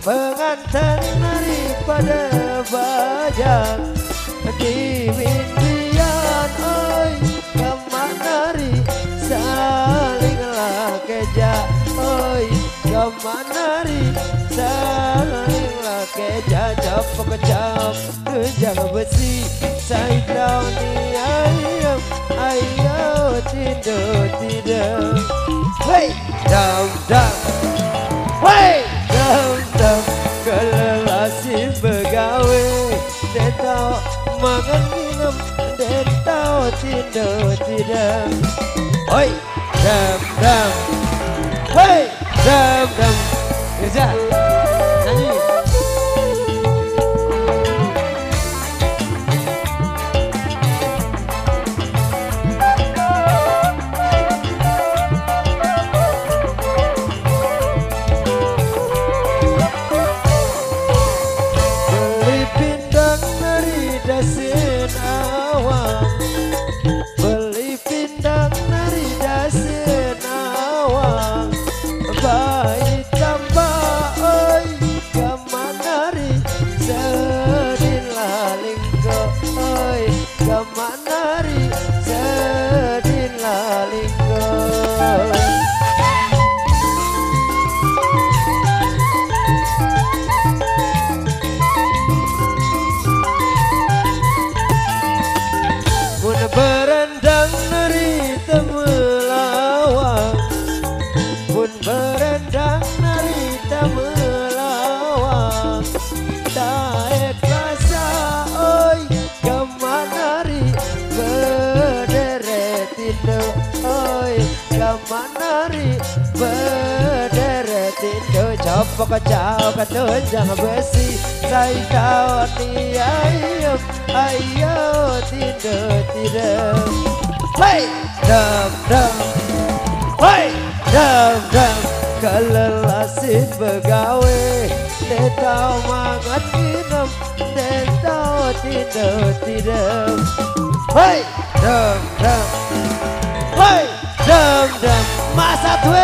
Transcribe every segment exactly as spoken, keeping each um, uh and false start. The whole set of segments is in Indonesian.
pengantin daripada bajak di Windian, oi kemak nari salinglah kejak, oi kemak nari salinglah kejak, capek kejap kejak besi saya tahu ni ayam ayam tidur tidur, hey dam dam, hey. Kelelasin begawe, detau makan minum, detau tidur tidur. Oi, dam dam, oi, dam dam, kerja, nyanyi. Pokok jauh ketunjang besi, saya tahu tiap ayo tidur tidur. Hey dam dam, hey dam dam, kelelasin begawe, detau mangat minum, detau tidur tidur. Hey dam dam, hey dam dam, masa tuh.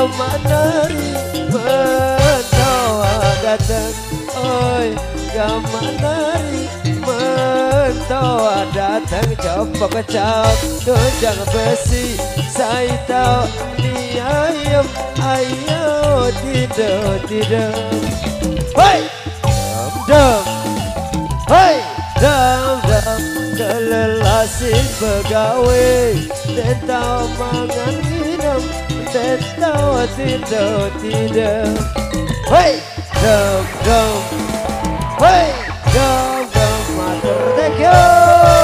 Gamana mentua datang, oi Gamana mentua datang, copok kecap dojang besi, saya tahu dia ayam, ayo tidak tidak, hey dam, hey dam dam, kelelasin pegawai tentang mangan minum. Tentang tidak tidak, hey dom dom, hey dom dom, matur teguh.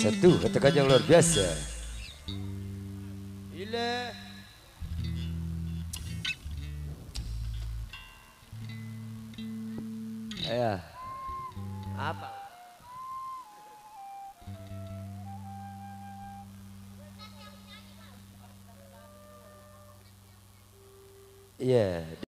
Satu katakan yang luar biasa. Ila ayah apa? Ya.